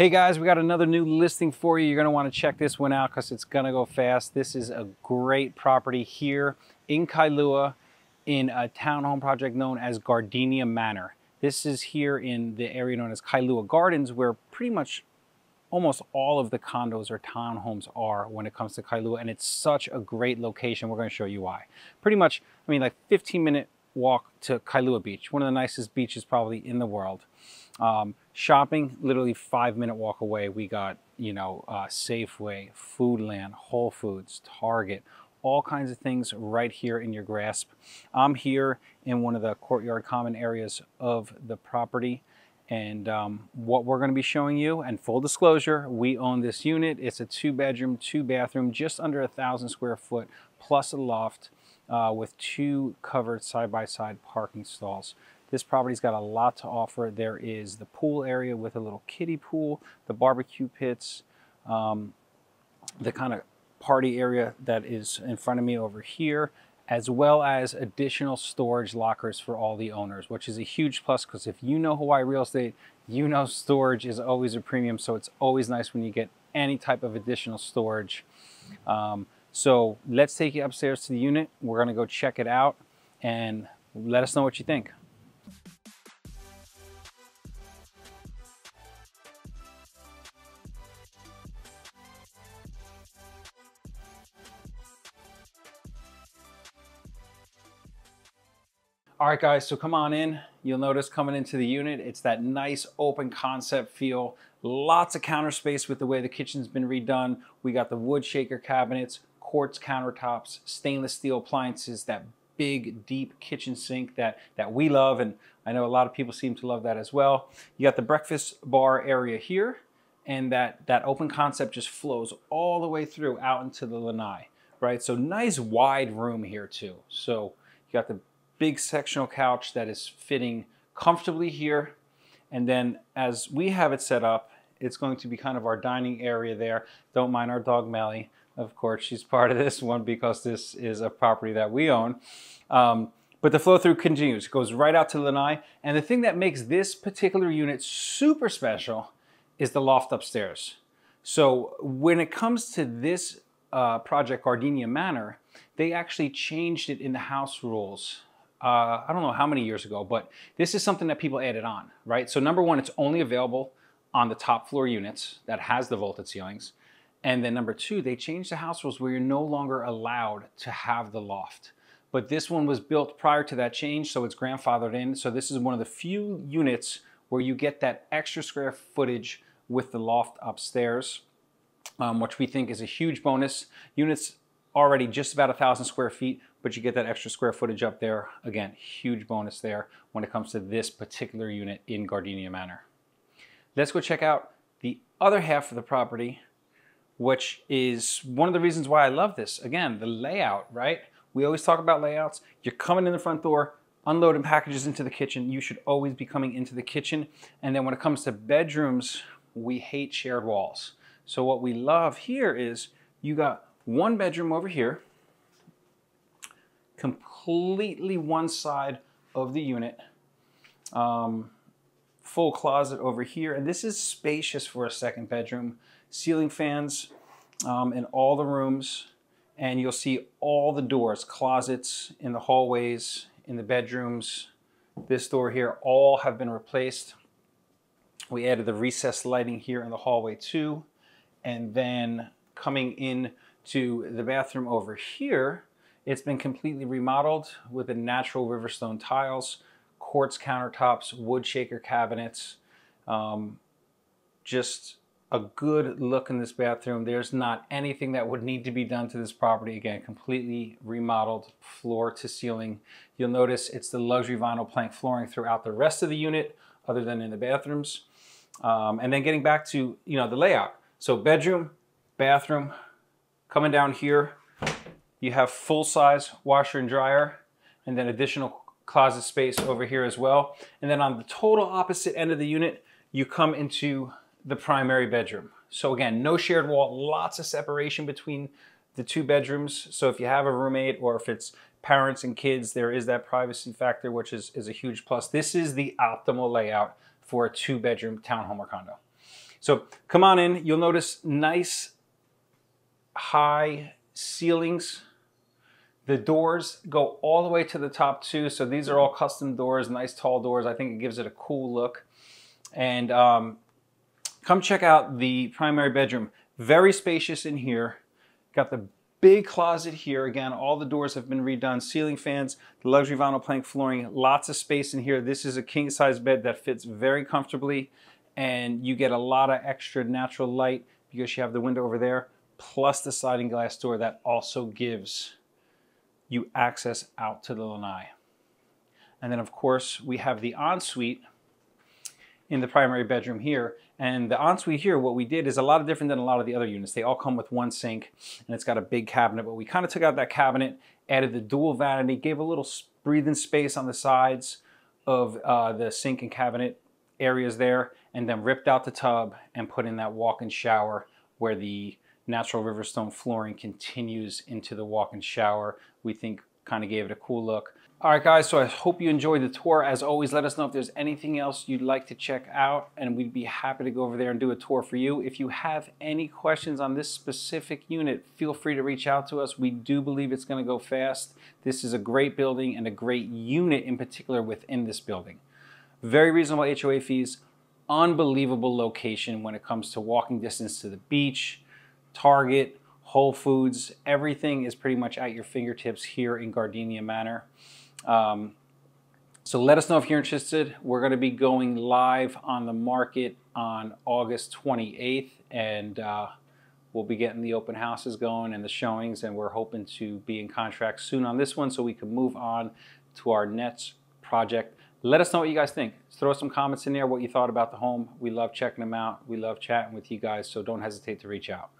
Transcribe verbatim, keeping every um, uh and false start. Hey guys, we got another new listing for you. You're gonna wanna check this one out because it's gonna go fast. This is a great property here in Kailua in a townhome project known as Gardenia Manor. This is here in the area known as Kailua Gardens, where pretty much almost all of the condos or townhomes are when it comes to Kailua, and it's such a great location. We're gonna show you why. Pretty much, I mean, like fifteen minute walk to Kailua Beach, one of the nicest beaches probably in the world. Um, shopping, literally five minute walk away. We got, you know, uh, Safeway, Foodland, Whole Foods, Target, all kinds of things right here in your grasp. I'm here in one of the courtyard common areas of the property. And um, what we're gonna be showing you, and full disclosure, we own this unit. It's a two bedroom, two bathroom, just under a thousand square foot, plus a loft uh, with two covered side-by-side parking stalls. This property's got a lot to offer. There is the pool area with a little kiddie pool, the barbecue pits, um, the kind of party area that is in front of me over here, as well as additional storage lockers for all the owners, which is a huge plus because if you know Hawaii real estate, you know storage is always a premium. So it's always nice when you get any type of additional storage. Um, so let's take you upstairs to the unit. We're gonna go check it out and let us know what you think. All right, guys, so come on in. You'll notice coming into the unit, it's that nice open concept feel. Lots of counter space with the way the kitchen's been redone. We got the wood shaker cabinets, quartz countertops, stainless steel appliances, that big, deep kitchen sink that, that we love, and I know a lot of people seem to love that as well. You got the breakfast bar area here, and that, that open concept just flows all the way through out into the lanai, right? So nice wide room here too. So you got the big sectional couch that is fitting comfortably here. And then as we have it set up, it's going to be kind of our dining area there. Don't mind our dog, Melly. Of course, she's part of this one because this is a property that we own. Um, but the flow through continues. It goes right out to lanai. And the thing that makes this particular unit super special is the loft upstairs. So when it comes to this uh, project, Gardenia Manor, they actually changed it in the house rules. Uh, I don't know how many years ago, but this is something that people added on, right? So number one, it's only available on the top floor units that has the vaulted ceilings. And then number two, they changed the house rules where you're no longer allowed to have the loft. But this one was built prior to that change, so it's grandfathered in. So this is one of the few units where you get that extra square footage with the loft upstairs, um, which we think is a huge bonus. Units already just about a thousand square feet, but you get that extra square footage up there. Again, huge bonus there when it comes to this particular unit in Gardenia Manor. Let's go check out the other half of the property, which is one of the reasons why I love this. Again, the layout, right? We always talk about layouts. You're coming in the front door, unloading packages into the kitchen. You should always be coming into the kitchen. And then when it comes to bedrooms, we hate shared walls. So what we love here is you got one bedroom over here, completely one side of the unit, um, full closet over here. And this is spacious for a second bedroom, ceiling fans um, in all the rooms. And you'll see all the doors, closets in the hallways, in the bedrooms. This door here, all have been replaced. We added the recessed lighting here in the hallway too. And then coming in to the bathroom over here, it's been completely remodeled with the natural riverstone tiles, quartz countertops, wood shaker cabinets. Um, just a good look in this bathroom. There's not anything that would need to be done to this property. Again, completely remodeled floor to ceiling. You'll notice it's the luxury vinyl plank flooring throughout the rest of the unit, other than in the bathrooms. Um, and then getting back to, you know, the layout. So bedroom, bathroom, coming down here, you have full-size washer and dryer, and then additional closet space over here as well. And then on the total opposite end of the unit, you come into the primary bedroom. So again, no shared wall, lots of separation between the two bedrooms. So if you have a roommate or if it's parents and kids, there is that privacy factor, which is, is a huge plus. This is the optimal layout for a two-bedroom townhome or condo. So come on in, you'll notice nice high ceilings. The doors go all the way to the top too. So these are all custom doors, nice tall doors. I think it gives it a cool look. And um, come check out the primary bedroom. Very spacious in here. Got the big closet here. Again, all the doors have been redone. Ceiling fans, the luxury vinyl plank flooring, lots of space in here. This is a king size bed that fits very comfortably, and you get a lot of extra natural light because you have the window over there, plus the sliding glass door that also gives you access out to the lanai. And then of course we have the ensuite in the primary bedroom here. And the ensuite here, what we did is a lot different than a lot of the other units. They all come with one sink and it's got a big cabinet, but we kind of took out that cabinet, added the dual vanity, gave a little breathing space on the sides of uh, the sink and cabinet areas there, and then ripped out the tub and put in that walk-in shower where the natural riverstone flooring continues into the walk-in shower. We think kind of gave it a cool look. All right, guys, so I hope you enjoyed the tour. As always, let us know if there's anything else you'd like to check out, and we'd be happy to go over there and do a tour for you. If you have any questions on this specific unit, feel free to reach out to us. We do believe it's going to go fast. This is a great building and a great unit in particular within this building. Very reasonable H O A fees, unbelievable location when it comes to walking distance to the beach, Target, Whole Foods, everything is pretty much at your fingertips here in Gardenia Manor. Um, so let us know if you're interested. We're going to be going live on the market on August twenty-eighth, and uh, we'll be getting the open houses going and the showings, and we're hoping to be in contract soon on this one so we can move on to our next project. Let us know what you guys think. Throw some comments in there, what you thought about the home. We love checking them out. We love chatting with you guys, so don't hesitate to reach out.